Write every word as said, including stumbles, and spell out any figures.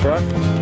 truck.